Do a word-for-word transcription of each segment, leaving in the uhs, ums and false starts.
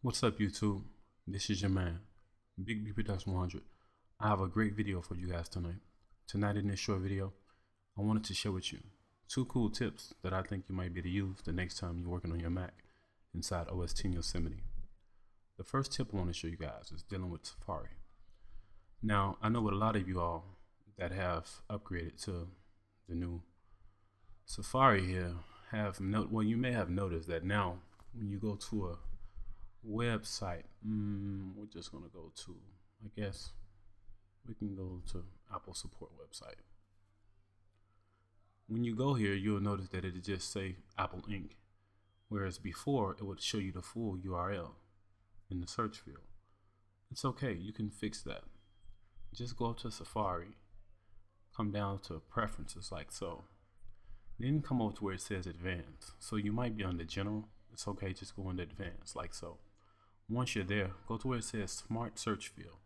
What's up YouTube, this is your man Big B Production one hundred. I have a great video for you guys tonight. Tonight in this short video, I wanted to share with you two cool tips that I think you might be able to use the next time you're working on your Mac inside O S X Yosemite. The first tip I want to show you guys is dealing with Safari. Now I know with a lot of you all that have upgraded to the new Safari here have note well you may have noticed that now when you go to a website, mm, we're just gonna go to, I guess we can go to Apple support website. When you go here, you'll notice that it'll just say Apple Incorporated, whereas before it would show you the full U R L in the search field. It's okay, you can fix that. Just go up to Safari, come down to preferences like so, then come over to where it says advanced. So you might be under general, it's okay, just go into advanced like so. Once you're there, go to where it says Smart Search Field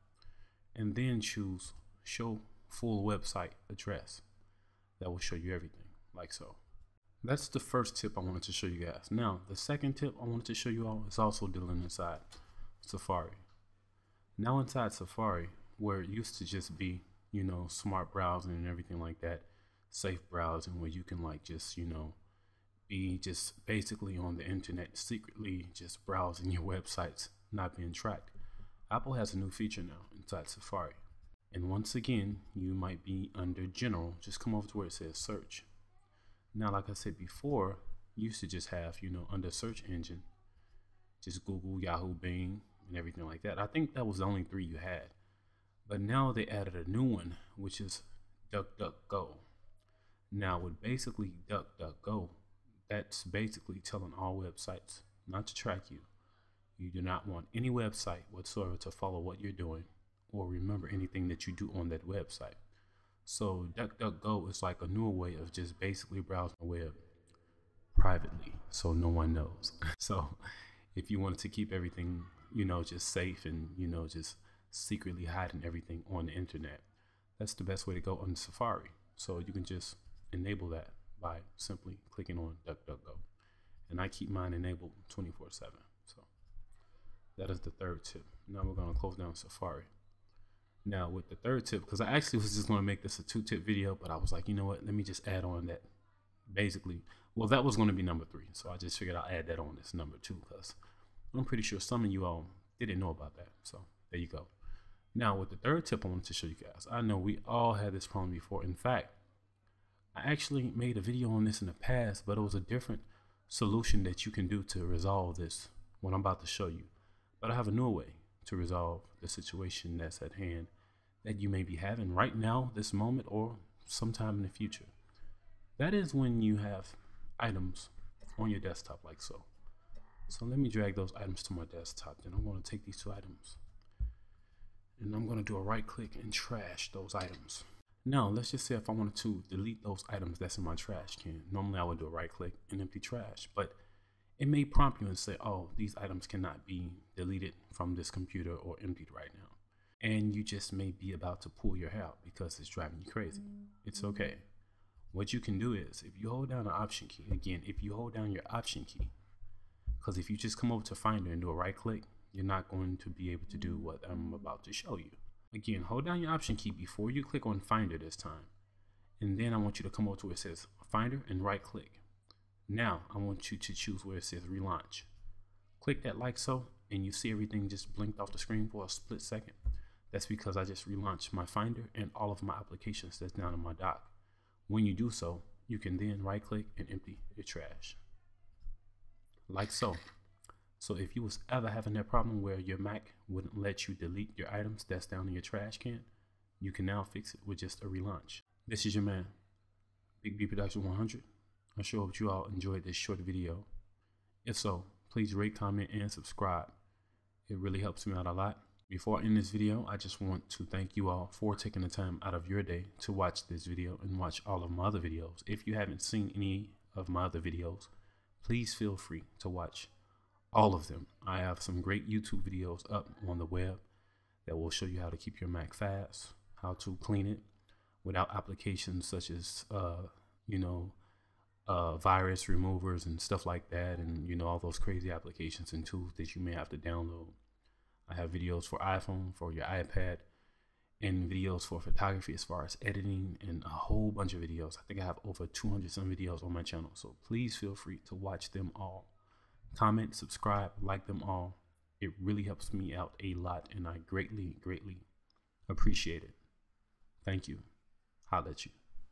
and then choose Show Full Website Address. That will show you everything, like so. That's the first tip I wanted to show you guys. Now, the second tip I wanted to show you all is also dealing inside Safari. Now inside Safari, where it used to just be, you know, smart browsing and everything like that, safe browsing where you can like just, you know, be just basically on the internet secretly just browsing your websites, not being tracked. Apple has a new feature now inside Safari, and once again you might be under general, just come over to where it says search. Now like I said before, you should just have, you know, under search engine, just Google, Yahoo, Bing and everything like that. I think that was the only three you had, but now they added a new one which is DuckDuckGo. Now with basically DuckDuckGo, that's basically telling all websites not to track you. You do not want any website whatsoever to follow what you're doing or remember anything that you do on that website. So DuckDuckGo is like a newer way of just basically browsing the web privately so no one knows. So if you wanted to keep everything, you know, just safe and, you know, just secretly hiding everything on the internet, that's the best way to go on Safari. So you can just enable that by simply clicking on DuckDuckGo, and I keep mine enabled twenty-four seven. So that is the third tip. Now we're going to close down Safari. Now with the third tip, because I actually was just going to make this a two tip video, but I was like, you know what, let me just add on that. Basically, well, that was going to be number three, so I just figured I'll add that on this number two because I'm pretty sure some of you all didn't know about that. So there you go. Now with the third tip I wanted to show you guys, I know we all had this problem before. In fact, I actually made a video on this in the past, but it was a different solution that you can do to resolve this, what I'm about to show you. But I have a new way to resolve the situation that's at hand that you may be having right now, this moment, or sometime in the future. That is when you have items on your desktop like so. So let me drag those items to my desktop. Then I'm going to take these two items and I'm going to do a right click and trash those items. Now, let's just say if I wanted to delete those items that's in my trash can, normally I would do a right click and empty trash, but it may prompt you and say, oh, these items cannot be deleted from this computer or emptied right now. And you just may be about to pull your hair out because it's driving you crazy. It's okay. What you can do is if you hold down an option key, again, if you hold down your option key, because if you just come over to Finder and do a right click, you're not going to be able to do what I'm about to show you. Again, hold down your option key before you click on Finder this time. And then I want you to come over to where it says Finder and right click. Now I want you to choose where it says relaunch. Click that like so, and you see everything just blinked off the screen for a split second. That's because I just relaunched my Finder and all of my applications that's down in my dock. When you do so, you can then right click and empty your trash. Like so. So if you was ever having that problem where your Mac wouldn't let you delete your items that's down in your trash can, you can now fix it with just a relaunch. This is your man, Big B Production one hundred. I sure hope you all enjoyed this short video. If so, please rate, comment, and subscribe. It really helps me out a lot. Before I end this video, I just want to thank you all for taking the time out of your day to watch this video and watch all of my other videos. If you haven't seen any of my other videos, please feel free to watch all of them. I have some great YouTube videos up on the web that will show you how to keep your Mac fast, how to clean it without applications such as, uh, you know, uh, virus removers and stuff like that, and you know, all those crazy applications and tools that you may have to download. I have videos for iPhone, for your iPad, and videos for photography as far as editing, and a whole bunch of videos. I think I have over two hundred some videos on my channel, so please feel free to watch them all. Comment, subscribe, like them all. It really helps me out a lot, and I greatly, greatly appreciate it. Thank you. Holla at you.